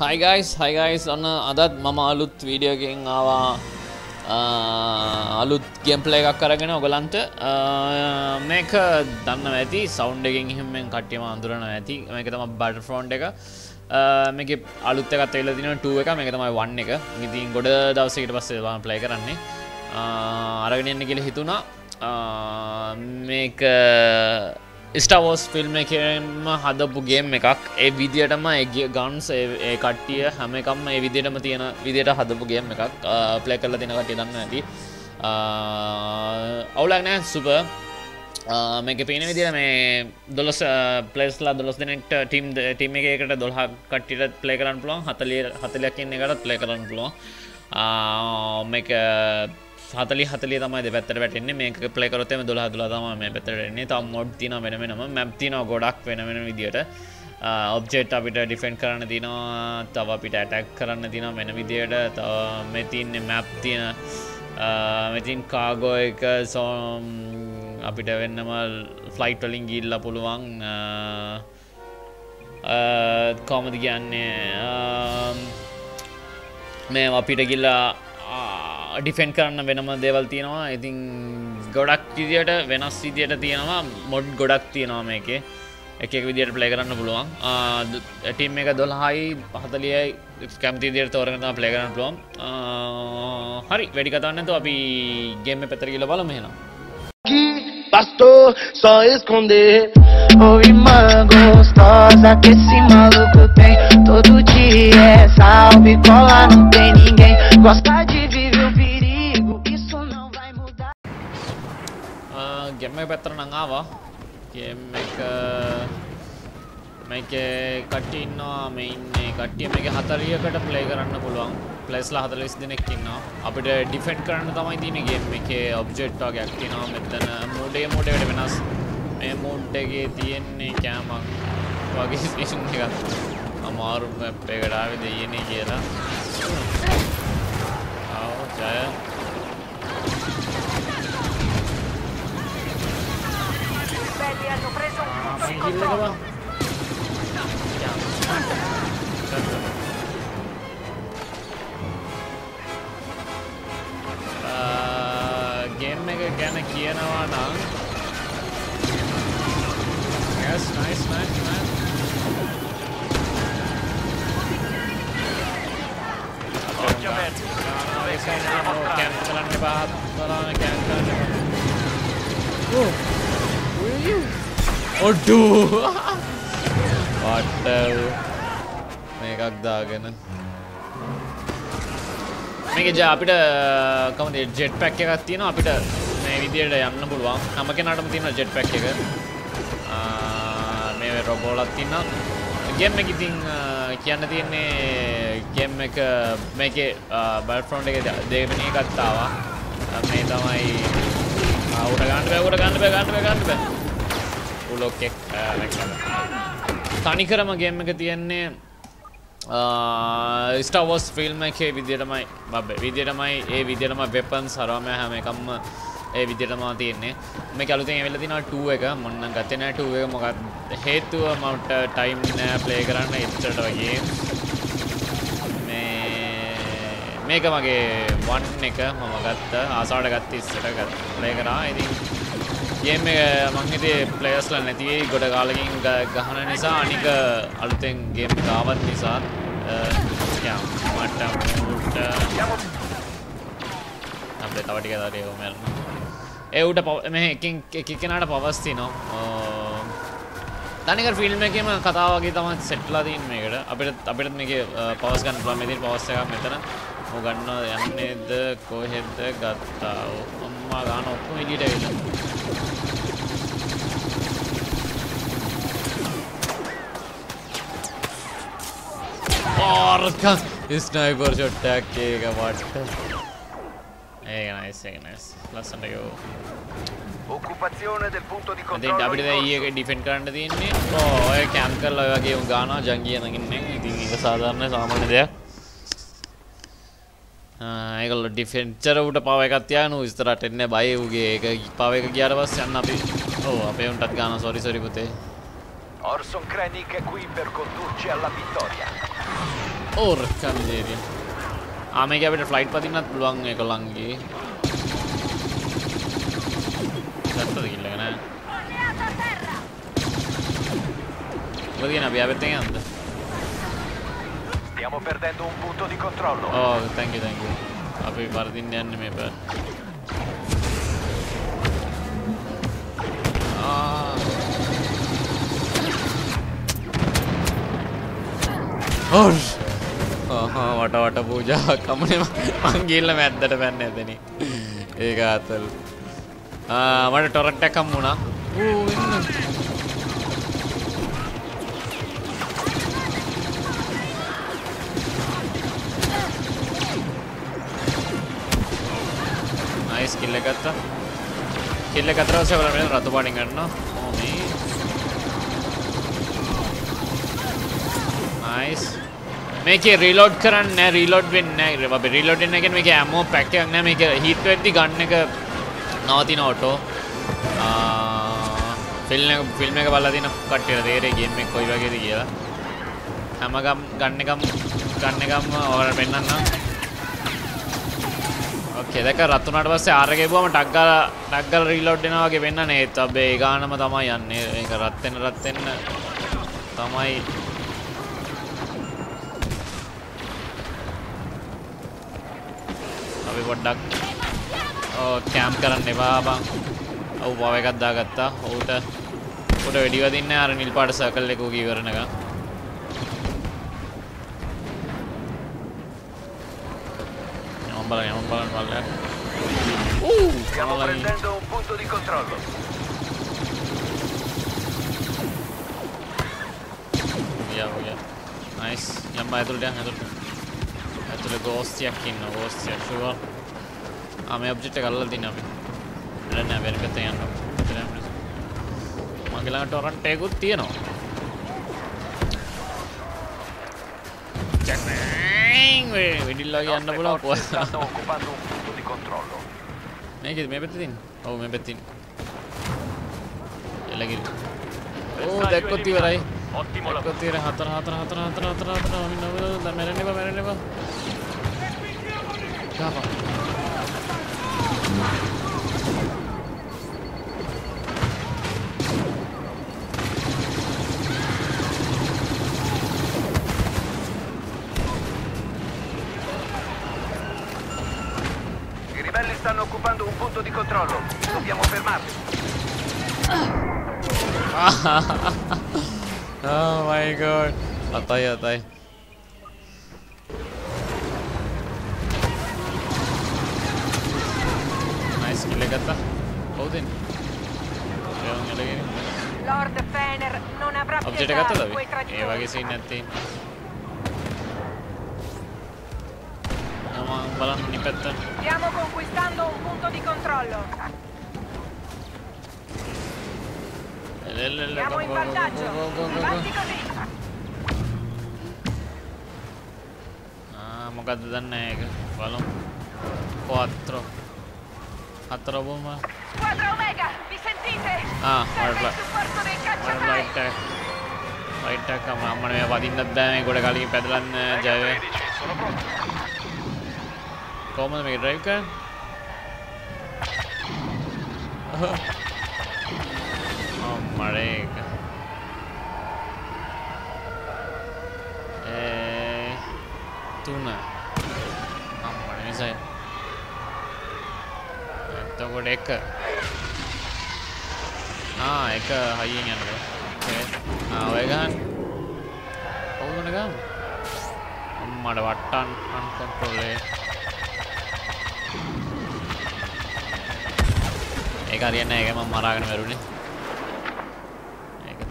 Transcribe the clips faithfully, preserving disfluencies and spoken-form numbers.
Hi guys, hi guys. Anna adat mama aluth video එකෙන් ආවා අලුත් ගේම්ප්ලේ එකක් අරගෙන ඔයගලන්ට මේක දන්නවා ඇති සවුන්ඩ් එකෙන් එහෙම මම කට්ටියම අඳුරනවා ඇති මේක තමයි Battlefront එක මේකේ අලුත් එකක් ඇවිල්ලා තිනවා two එක මේක තමයි one එක ඉතින් ගොඩ දවසකට පස්සේ මම ප්ලේ කරන්නේ අරගෙන යන්න කියලා හිතුණා මේක Star Wars film එකේම හදපු ගේම් එකක්. ඒ විදියටම ඒ ගන්ස් ඒ කට්ටිය හැම එකක්ම ඒ විදියටම තියෙන විදියට හදපු ගේම් එකක්. ප්ලේ කරලා දෙන කට්ටිය දන්නවා ඇති. අවුලක් නැහැ සුපර්. මේකේ පේන විදියට මේ twelve ප්ලේස්ලා twelve දෙනෙක්ට ටීම් ටීම් එකේකට twelve කට්ටියට ප්ලේ කරන්න පුළුවන්. forty forty කින් එකකටත් ප්ලේ කරන්න පුළුවන්. මේක forty forty තමයි දෙපැත්තට වැටෙන්නේ මේක ප්ලේ කරොත් එමේ twelve twelve තමයි මේ පැත්තට එන්නේ තව මොඩ් තියෙනවා වෙන වෙනම මැප් තියෙනවා ගොඩක් වෙන වෙන විදියට ඔබ්ජෙක්ට් අපිට ඩිෆෙන්ඩ් කරන්න තියෙනවා තව අපිට ඇටැක් කරන්න තියෙනවා වෙන විදියට තව මේ තියෙන්නේ මැප් තියෙන මෙතින් කාගෝ එක අපිට වෙන්නම ෆ්ලයිට් වලින් ගිහිල්ලා පුළුවන් කොහොමද කියන්නේ මේ අපිට ගිහිල්ලා ඩිෆෙන්ඩ් කරන්න වෙනම දේවල් තියෙනවා. ඉතින් ගොඩක් විදියට වෙනස් විදියට තියෙනවා. මොඩ් ගොඩක් තියෙනවා මේකේ. එක එක විදියට ප්ලේ කරන්න පුළුවන්. ටීම් එක twelve යි forty යි කැමති විදියට තෝරගෙන තමයි ප්ලේ කරන්න පුළුවන්. හරි වැඩි කතා නැතුව අපි ගේම් එක පැත්තට ගිහලා බලමු එහෙනම්. Pasto só esconder Oi mango gostosa que esse maluco tem todo dia é salve cola não tem ninguém gosta de game එක පැත්තට නම් ආවා game එක මේකේ කට්ටිය ඉන්නවා මේ ඉන්නේ කට්ටිය මේක forty කට ප්ලේ කරන්න පුළුවන් ප්ලේස්ලා forty දෙනෙක් ඉන්නවා අපිට ඩිෆෙන්ඩ් කරන්න තමයි තියෙන්නේ game එකේ ඔබ්ජෙක්ට් වගේක් තියෙනවා මෙතන මෝඩේ මෝඩේ වල වෙනස් මේ මෝඩ් එකේ තියෙන්නේ කැමක් වගේ ස්ටේෂන් එකක් අමාරු මැප් එකට ආවේ දෙයනේ කියලා ආව ජය Game එක ගැන කියනවා නම් Yes, nice, nice, nice. Oh, who are you? Oh, dude! What the... Make a dog. මේක ජා අපිට කොහොමද ජෙට් පැක් එකක් තියෙනවා අපිට මේ විදියට යන්න පුළුවන්. හැම කෙනාටම තියෙන ජෙට් පැක් එක. ආ මේ රොබෝලක් තියෙනවා. ගේම් එකේ ඉතින් කියන්න තියෙන්නේ ගේම් එක මේකේ Battlefront එකේ දෙවෙනි එකත් ආවා. මේ තමයි ආ උඩ ගන්න බෑ උඩ ගන්න බෑ ගන්න බෑ ගන්න බෑ. උලොක් එක තනිකරම ගේම් එක තියෙන්නේ Uh, Star Wars film එකේ විදියටමයි බබ්බේ විදියටමයි ඒ විදියටම weapons හරවම හැම එකක්ම ඒ විදියටම තියෙන්නේ මේක අලුතෙන් ඇවිල්ලා තිනවා two එක මොන්නම් ගත්තේ නැහැ two එක මොකක්ද හේතුව මට time නෑ play කරන්න ඉච්චට වගේ මේ මේක මගේ one එක මම ගත්තා ආසාවට ගත්තා thirty ට play කරා ඉතින් game එක මං හිතේ players ලා නැති වෙයි ගොඩ කාලකින් ගහන නිසා අනික අලුතෙන් game එක ආවත් නිසා යා මට උට අපේ තව ටික දාලා ඒක මෙල් ඒ උට මේ එකකින් එක එකනට පවර්ස් තිනවා තනිකර ෆිල්ම් එකේම කතාව වගේ තමයි සෙට්ලා තියෙන්නේ මේකට අපිට අපිට මේකේ පවර්ස් ගන්න පුළුවන් මේ දේ පවර්ස් එකක් මෙතන මම ගන්නවා යන්නේද කොහෙද ගත්තා අම්මා ගන්න ඔක්කොම එළියට ඇවිල්ලා Orca! This sniper shot attack is a what? Hey, nice, hey, nice. Plus, and I go. Occupazione del punto di controllo. Then, after that, he defend करने दिन में. Oh, एक camp कर लगा कि उन गाना जंगी है ना कि नहीं दिन का साधारण है सामान्य दिया. हाँ, एक लो defend चलो उटा पावे का त्याग नो इस तरह टेन्ने बाई होगे एक पावे का ग्यारह बस चलना भी. Oh, अपने उन टक गाना sorry sorry बोते. Orson Krennic è qui per condurci alla vittoria. Orca miseria. Ah, make a bit of flight path in that belong a colangi. That's the thing, eh? What do you know? We have everything under. Stiamo perdendo un punto di controllo. Oh, thank you, thank you. I'll be part in the anime, but. Ah. Oh, oh, what a what a puja. Come on, Angela, man, that man, Anthony. Hey, Gatel. Ah, what a torrent a camuna. Ooh, nice kill, Legata. Kill Legata was ever a rather warning, no? Oh, me. Nice. Make a reload current, reload win, reload in again, make ammo pack, make a heat with the gun, make a north in auto. Film, film, make a baladin of cut here again, make Koya get here. Amagam, Gunnegam, Gunnegam, or Benana. Okay, that's why Ratunad was saying, "Aragebo, I tagga tagga reload din ako givenna ne." Tabe igan naman tamay yan ne. Ika ratten ratten tamay. Tabe wadak. Oh, camp karan ne ba ba. Oh, bawa ka dagatta. Oh, ta. Oh, ta video din na aran ilpar circle le kugi karan nga. Non vale, non vale. Uh, stiamo prendendo un punto di controllo. Via, via. Nice. Andiamo dietro, dietro. Dietro le costi a chi no, costi a sure. Ah, mi oggetto che alla dinavi. Non è vero che te hanno. Ma che la torrent è gutti no. Check. Vedi la che hanno volato. Stanno occupando un punto di controllo. Neghi, mi metti in. Oh, mi metti in. E la che. Oh, ecco ti verrai. Ottimo lavoro. Ecco ti verrai. Hatra hatra hatra hatra hatra hatra. Mi non vedo da me ne va, me ne va. Cava. Stanno occupando un punto di controllo. Dobbiamo fermarli. Oh my god. Atai, atai. Nice kill gatta. Odin. Lord Fener non avrà più di quei traghetti. E va che sei in atti. Stiamo conquistando un punto di controllo. Siamo in vantaggio. Avanti così. Ah, mocato da nega. Valon. quattro. quattro bomba. Squadra Omega, vi sentite? Ah, guarda. Guarda il tech. Light tech, ma non mi va di andare con le cali pedalane. Già. Sono pronto. Common make drive car. Oh my god. Eh, tuna. Oh my god. Say. That would ek. Ah, ek high in another. Okay. Ah, vegan. How gonna go? Ummada vattan uncontrollable. I can't get my maragan. I can't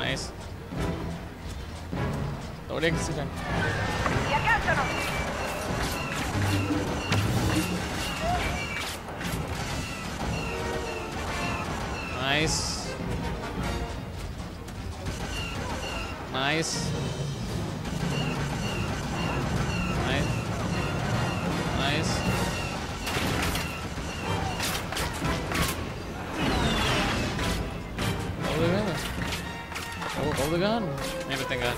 Nice. Tolong silakan. Nice. Nice. Nice. Nice. Hold the gun. Oh, hold the gun. Everything gun.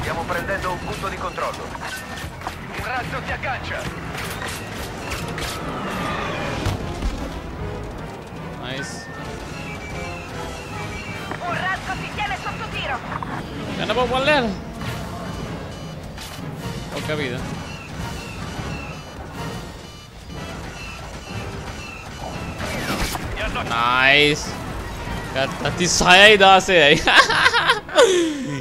Stiamo prendendo un punto di controllo. Il razzo ti aggancia. Nice. Un razzo si tiene sotto tiro. Ya no puedo volver. Poca vida. Nice. Kati saya ida se hai.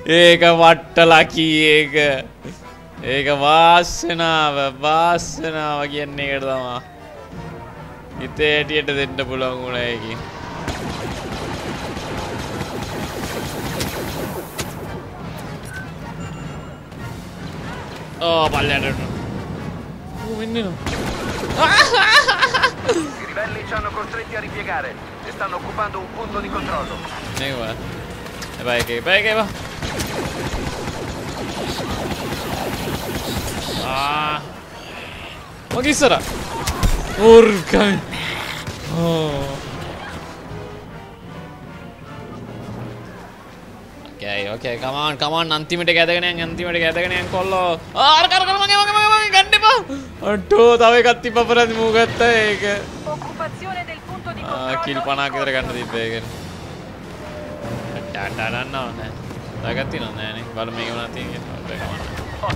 Eka vattalaki eka. Eka vasena vasena vagi neerdama. इतने एटीएट दिन न बुलाऊं उन्हें ओह बाल्ले डर वो मिन्नी ना I ribelli ci hanno costretti a ripiegare e stanno occupando un punto di controllo ne va e vai che vai che va ah ma chi sarà Urca. Oh. Okay, okay, come on, come on. Antimate gathering, antimate gathering, and collo. Ah, arka, arka, mangi, mangi, mangi, ganti pa. Atto, tave gatti pa parad mugatta ek. Occupazione del punto di controllo. Ah, kill pana kidra ganna dibbegan. Da da da no, ne. Da gatti non ne, ne. Vado mega una thing. Ok. Oh,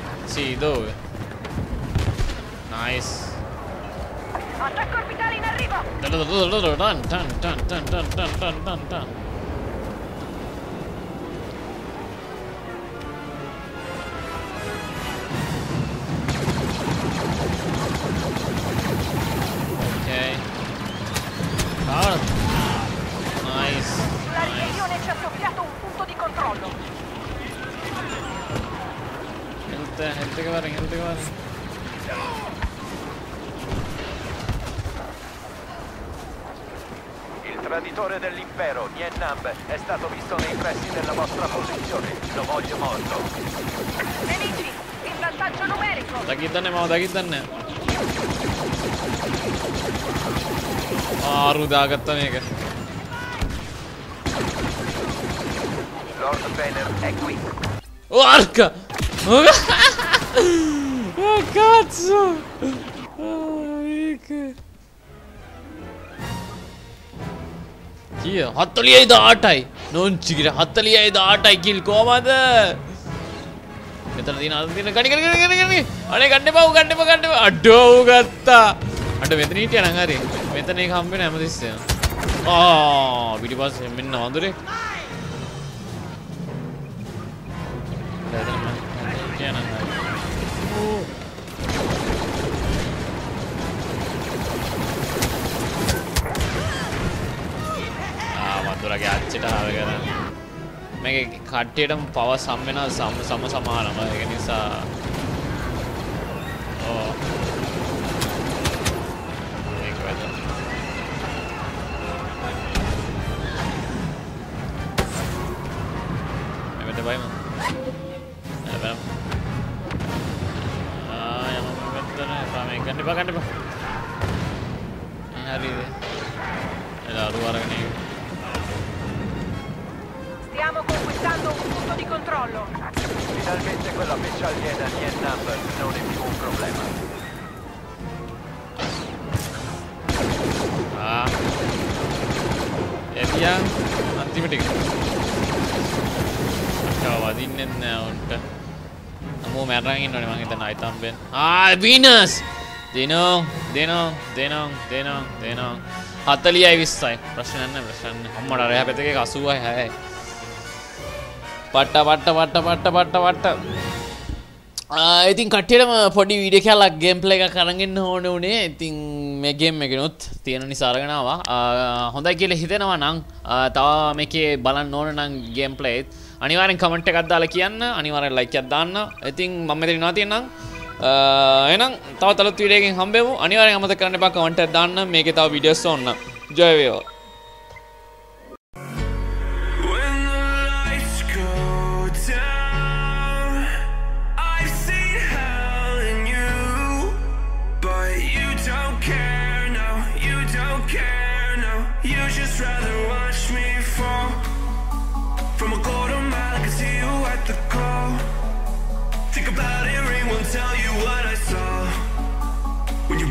sì dove nice attacco orbitale in arrivo! Dun dun dun dun dun dun dun dun dun Ok. Power. Nice. La ribellione ci ha soffiato un punto di controllo. Gente, gente che va, gente che va. Traditore dell'impero, Nien Nam, è stato visto nei pressi della vostra posizione. Lo voglio morto. Nemici, in vantaggio numerico. Da chi danne, ma da chi danne? Ah, ruda, cattanega. Lord Banner è qui. Oh, arca! Oh, cazzo! Oh, mica. Here, Hattalia the Artai. Non Chigira Hattalia the Artai kill Komada. Metalina, Ganigani, Alegandabo, Gandabo, Gandabo, Adogata. And with Niti and Hungary, Methanic Humble Amethyst. Oh, it was him in Andre. Ragazzi, I make a cartatum power summon some summer summer. I Stiamo conquistando un punto di controllo. Finalmente quella pescia aliena di Vietnam non è più un problema. Ah. E via. Antimedico. Ciao, adinne out. Ammo merang innone man hitanna itham ben. Ah, Venus. Dino, Dino, Dino, Dino, Dino. forty-five twenty. Prashna nanne, prashna nanne. Ammada reha peteke eighty hai. But, but, but, but, but, but, uh, I think I am for the video gameplay. I think I game make it. Tianani Saragana, uh, Honda Gil Hidenavanang, uh, Tawa make a balan non and gameplay. Anyone comment at the Lakiana, anyone like Yadana, I think Mamadinatinang, uh, Enang, Tawatalu taking Humbevo, anyone among the Kanaba content done, make it our video soon. Joy.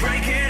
Break it.